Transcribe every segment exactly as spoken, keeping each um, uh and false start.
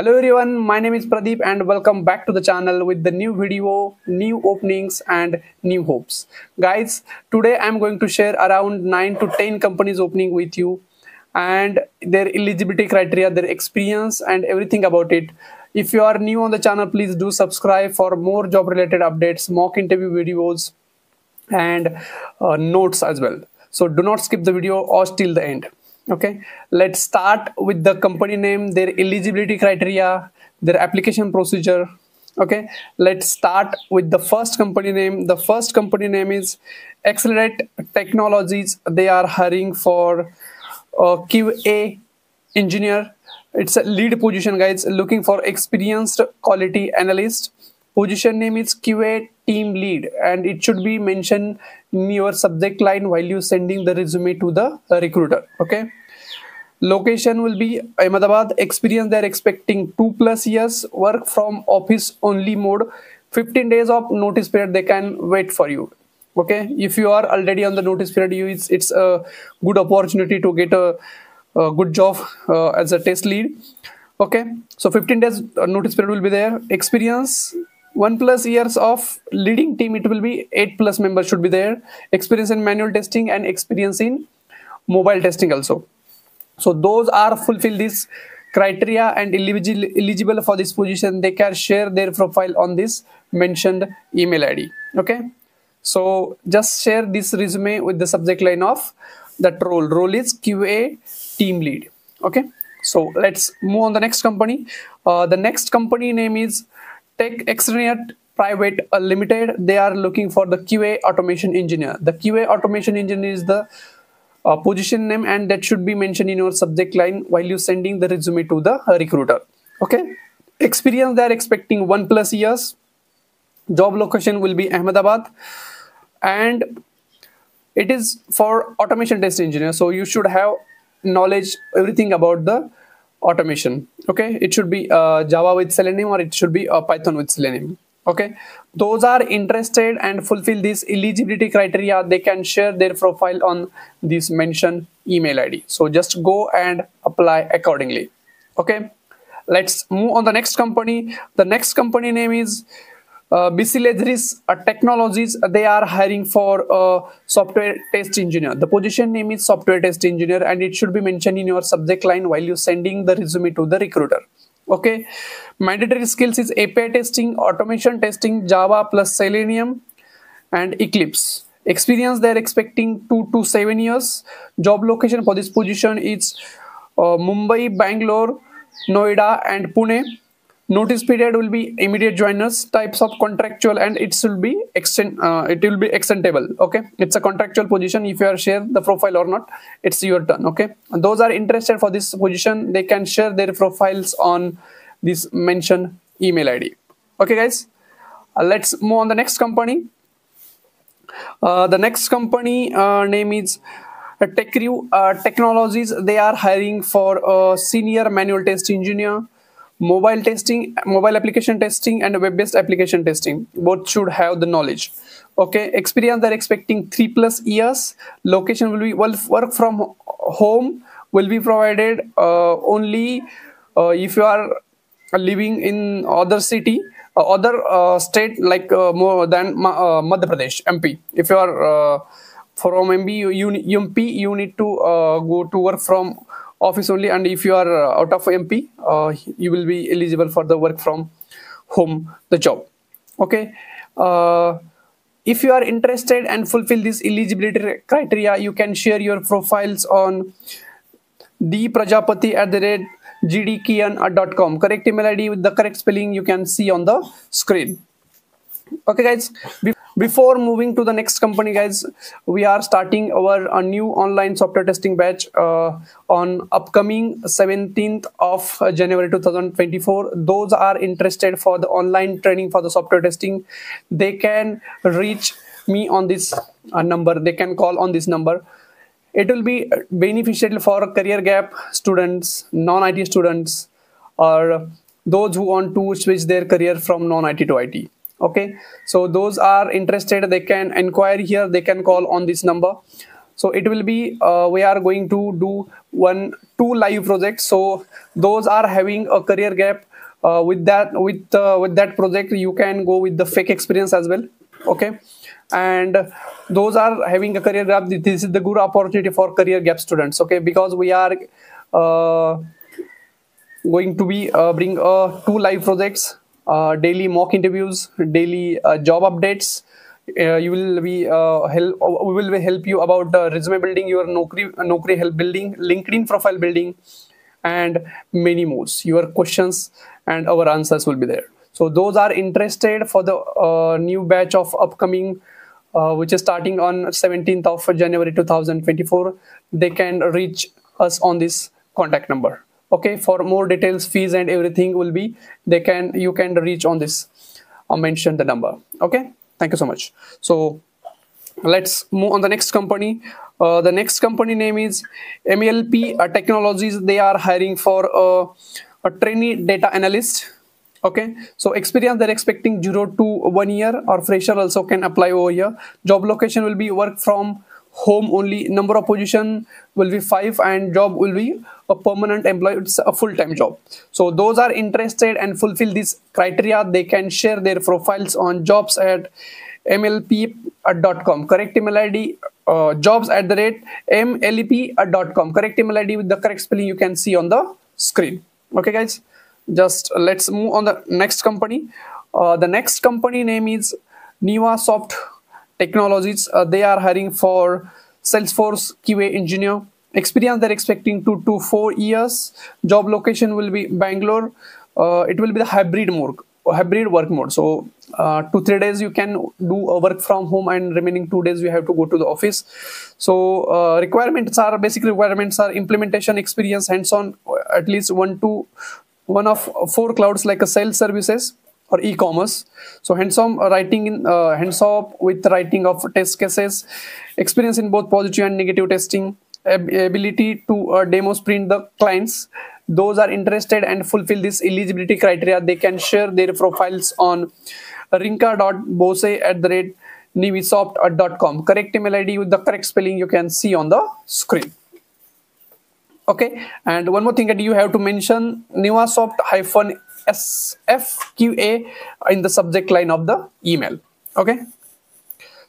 Hello everyone, my name is Pradeep and welcome back to the channel with the new video, new openings and new hopes. Guys, today I'm going to share around nine to ten companies opening with you and their eligibility criteria, their experience and everything about it. If you are new on the channel, please do subscribe for more job related updates, mock interview videos and uh, notes as well. So do not skip the video or till the end. Okay, let's start with the company name, their eligibility criteria, their application procedure. Okay, let's start with the first company name. The first company name is Accelerate Technologies. They are hiring for uh, Q A engineer. It's a lead position, guys, looking for experienced quality analyst. Position name is Q A team lead and it should be mentioned in your subject line while you sending the resume to the recruiter. Okay, location will be Ahmedabad. Experience they're expecting two plus years, work from office only mode, fifteen days of notice period they can wait for you. Okay, if you are already on the notice period, you it's, it's a good opportunity to get a, a good job uh, as a test lead. Okay, so fifteen days notice period will be there. Experience one plus years of leading team, it will be eight plus members should be there. Experience in manual testing and experience in mobile testing also. So those are fulfill this criteria and eligible eligible for this position. They can share their profile on this mentioned email I D. Okay, so just share this resume with the subject line of that role. Role is Q A team lead. Okay, so let's move on the next company. Uh, the next company name is Tech Extranet Private Limited. They are looking for the Q A automation engineer. The Q A automation engineer is the uh, position name and that should be mentioned in your subject line while you sending the resume to the recruiter. Okay, experience they are expecting one plus years. Job location will be Ahmedabad and it is for automation test engineer. So you should have knowledge everything about the automation. Okay, it should be uh, Java with Selenium or it should be uh, Python with Selenium. Okay, those are interested and fulfill this eligibility criteria, they can share their profile on this mentioned email I D. So just go and apply accordingly. Okay, let's move on the next company. The next company name is uh, B C Ledgeris Technologies. They are hiring for a software test engineer. The position name is software test engineer and it should be mentioned in your subject line while you sending the resume to the recruiter. Okay, mandatory skills is A P I testing, automation testing, Java plus Selenium and Eclipse. Experience they're expecting two to seven years. Job location for this position is uh, Mumbai, Bangalore, Noida and Pune. Notice period will be immediate joiners. Types of contractual and it should be extend, uh, it will be extendable. Okay, it's a contractual position. If you are share the profile or not, it's your turn. Okay, and those are interested for this position, they can share their profiles on this mentioned email I D. Okay guys, uh, let's move on the next company. Uh, the next company uh, name is Techrew uh, Technologies. They are hiring for a senior manual test engineer. Mobile testing, mobile application testing and web-based application testing, both should have the knowledge. Okay, experience they're expecting three plus years. Location will be well, work from home will be provided uh, only uh, if you are living in other city, uh, other uh, state like uh, more than uh, Madhya Pradesh, M P. If you are uh, from M P, you, you, M P, you need to uh, go to work from office only, and if you are out of M P, uh, you will be eligible for the work from home, the job. Okay, uh, if you are interested and fulfill this eligibility criteria, you can share your profiles on d prajapati at the rate g d kian dot com. Correct email I D with the correct spelling you can see on the screen. Okay guys, before moving to the next company, guys, we are starting our uh, new online software testing batch uh, on upcoming seventeenth of January two thousand twenty-four. Those are interested for the online training for the software testing, they can reach me on this uh, number, they can call on this number. It will be beneficial for career gap students, non I T students, or those who want to switch their career from non I T to I T. Okay, so those are interested, they can inquire here, they can call on this number. So it will be uh, we are going to do one two live projects. So those are having a career gap. Uh, with that with uh, with that project, you can go with the fake experience as well. Okay, and those are having a career gap. This is the good opportunity for career gap students. Okay, because we are uh, going to be uh, bring uh, two live projects, uh, daily mock interviews, daily uh, job updates. Uh, you will be uh, help. We will help you about uh, resume building, your Naukri Naukri help building, LinkedIn profile building, and many more. Your questions and our answers will be there. So those are interested for the uh, new batch of upcoming, uh, which is starting on seventeenth of January two thousand twenty-four. They can reach us on this contact number. Okay, for more details, fees and everything will be, they can, you can reach on this. I'll mention the number. Okay, thank you so much. So let's move on the next company. Uh, the next company name is M L P uh, Technologies. They are hiring for uh, a trainee data analyst. Okay, so experience they're expecting zero to one year, or fresher also can apply over here. Job location will be work from home only. Number of position will be five, and job will be a permanent employee. It's a full-time job. So those are interested and fulfill these criteria, they can share their profiles on jobs at M L P dot com. Correct email I D, uh, jobs at the rate M L P dot com. Correct email I D with the correct spelling you can see on the screen. Okay, guys. Just let's move on the next company. Uh, the next company name is Niva Soft Technologies. Uh, they are hiring for Salesforce Q A engineer. Experience they're expecting two to four years. Job location will be Bangalore. Uh, it will be the hybrid work, hybrid work mode. So uh, two three days you can do a work from home, and remaining two days you have to go to the office. So uh, requirements are basic requirements are implementation experience, hands-on, at least one to one of four clouds like a sales services or e-commerce. So hands-on writing in uh, hands-off with writing of test cases, experience in both positive and negative testing, ab ability to uh, demo sprint the clients. Those are interested and fulfill this eligibility criteria, they can share their profiles on rinka dot bose at the rate nivisoft dot com. Correct email I D with the correct spelling you can see on the screen. Okay, and one more thing that you have to mention, Nivasoft hyphen S F Q A in the subject line of the email. Okay,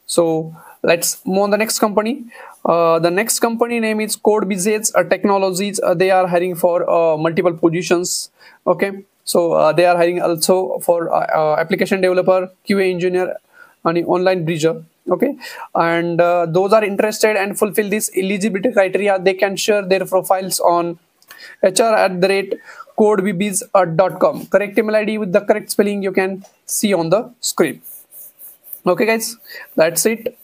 so let's move on the next company. Uh, the next company name is Code Bizets Technologies. Uh, they are hiring for uh, multiple positions. Okay, so uh, they are hiring also for uh, uh, application developer, Q A engineer, and online bridger. Okay, and uh, those are interested and fulfill this eligibility criteria, they can share their profiles on H R at the rate code B Bs dot com. Correct email I D with the correct spelling you can see on the screen. Okay, guys, that's it.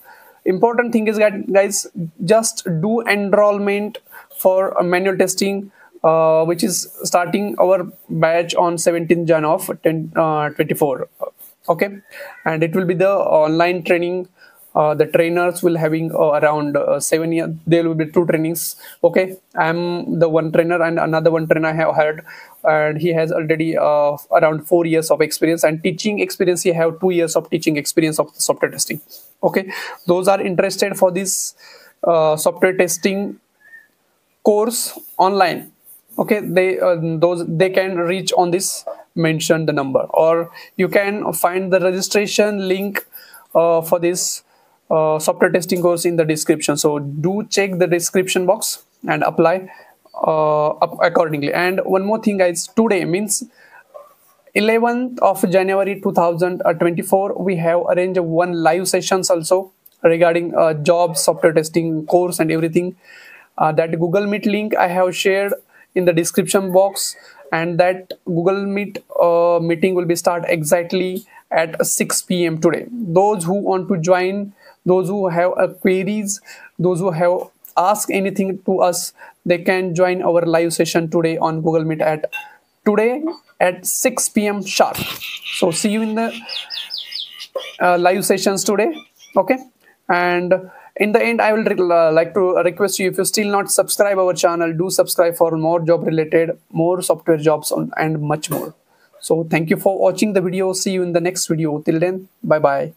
Important thing is that, guys, just do enrollment for manual testing, uh, which is starting our batch on seventeenth Jan of twenty-four. Okay, and it will be the online training. Uh, the trainers will having uh, around uh, seven years. There will be two trainings. Okay, I'm the one trainer, and another one trainer I have hired, and he has already uh, around four years of experience, and teaching experience. He have two years of teaching experience of software testing. Okay, those are interested for this uh, software testing course online. Okay, they uh, those they can reach on this mentioned the number, or you can find the registration link uh, for this Uh, software testing course in the description. So do check the description box and apply uh, up accordingly. And one more thing, guys, today means eleventh of January two thousand twenty-four, we have arranged one live sessions also regarding uh, job software testing course and everything. Uh, that Google Meet link I have shared in the description box, and that Google Meet uh, meeting will be start exactly at six P M today. Those who want to join, those who have uh, queries, those who have asked anything to us, they can join our live session today on Google Meet at today at six P M sharp. So see you in the uh, live sessions today. Okay, and in the end, I will uh, like to request you, if you still not subscribe our channel, do subscribe for more job related, more software jobs on, and much more. So thank you for watching the video. See you in the next video. Till then, bye bye.